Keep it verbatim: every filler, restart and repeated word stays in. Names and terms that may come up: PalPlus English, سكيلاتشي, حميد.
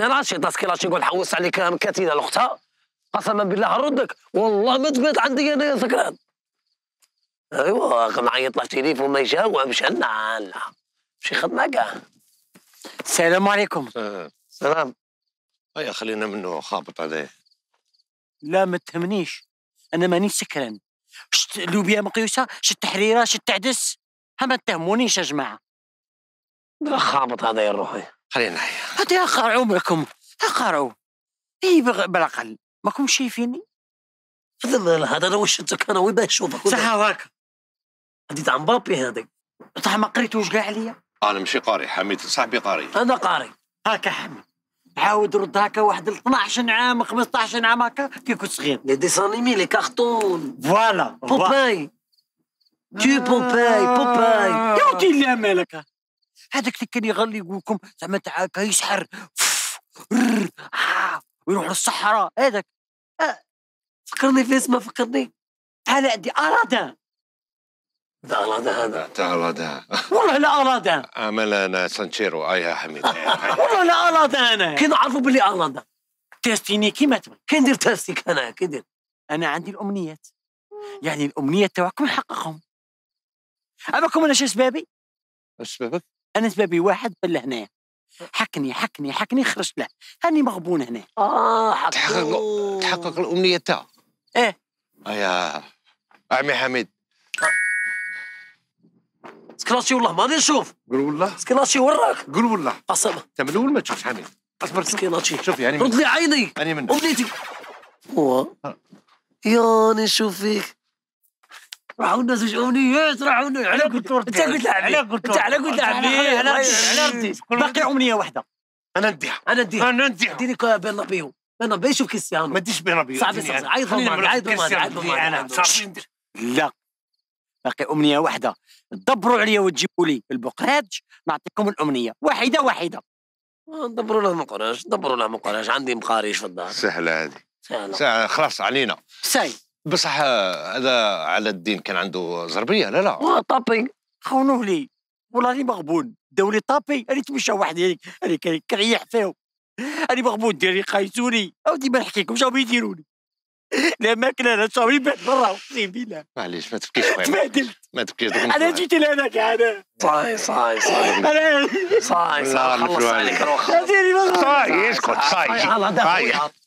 انا عرفت شي طاس سكيلاتشي يقول حوس عليك مكاتيله لاختها، قسما بالله هردك والله ما تبات عندي انا سكران. ايوا نعيط له تليفون ما يجاوب مش عندنا لا ماشي خدمه كاع. السلام عليكم. السلام. ايا خلينا منه خابط هذايا. لا ما تهمنيش، انا مانيش سكران. شت لوبيا مقيوسه، شت تحريره، شت تعدس، ما تهمونيش يا جماعه. خابط هذايا روحي. خلينا نحيا. هادي اقرعوا معكم، اقرعوا. اي بالاقل، ماكم شايفيني؟ هذا هذا واش شفتك انا وين باه نشوفك؟ صح هاكا. هادي تاع مبابي هذيك. صح ما قريتوش كاع عليا. انا ماشي قاري حميد صاحبي قاري. انا قاري. هاكا حميد. عاود رد هاكا واحد اثناش عام خمسطاش عام هاكا كي كنت صغير. لي ديسانيمي لي كارتون. فوالا. بوباي. تي بوباي بوباي. يا ودي لا مالك. هذاك اللي كان يغلي يقول لكم زعما تعاكا يسحر ويروح للصحراء هذاك. فكرني في اسمه فكرني. تعال عندي أرادا. هذا أرادا هذا. تاع أرادا. والله لا أرادا. أمال أنا سانشيرو أيها حميد. والله لا أرادا أنا. كي نعرفوا بلي أرادا. تاستيني كيما تبغي. كي ندير تاستيك أنا كي ندير. أنا عندي الأمنيات. يعني الأمنيات تاعكم نحققهم. أماكم أنا شو سبابي؟ اش سبابك؟ أنا سبابي واحد بل هنايا. حكني حكني حكني خرجت له، هاني مغبون هنا. اه حكني. تحقق تحقق الأمنية تاعو. ايه. أيا عمي حميد. سكيلاتشي والله ماني نشوف. قول والله. سكيلاتشي وراك. قول والله. قسما. أنت من الأول ما تشوفش حميد. أصبر سكيلاتشي. شوف يعني. رد لي عيني. أنا منك. أمنيتي. هو. ياني نشوف فيك. راحوا الناس واش امنيات راحوا الناس على كنتورتي انت قلت على كنتورتي على قلت على على ردي باقي امنيه واحده انا نديها انا نديها انا نديها ديري بين ربيو بين ربيو شوف كريستيانو ما نديش بين ربيو صعب صعب عيط معايا عيط معايا انا صعب لا باقي امنيه واحده دبروا عليا وتجيبوا لي البقراج نعطيكم الامنيه واحده واحده ندبروا له مقراج ندبروا له مقراج عندي مقاريش في الدار سهله هذه سهله خلاص علينا ساي بصح هذا على الدين كان عنده زربيه لا لا طابي خونوه لي والله راني مغبون داو لي طابي راني تمشى وحدي هذيك راني كريح فيهم راني مغبون ديري قايسوني اودي ما نحكيكمش راهم يديروني لا ماكله لا صاوي بيت برا اقسم بالله معليش ما تبكيش خويا تبهدلت ما تبكيش انا جيت لهناك انا صاي صاي صاي صاي صاي خلص عليك روح صاي اسكت صاي صاي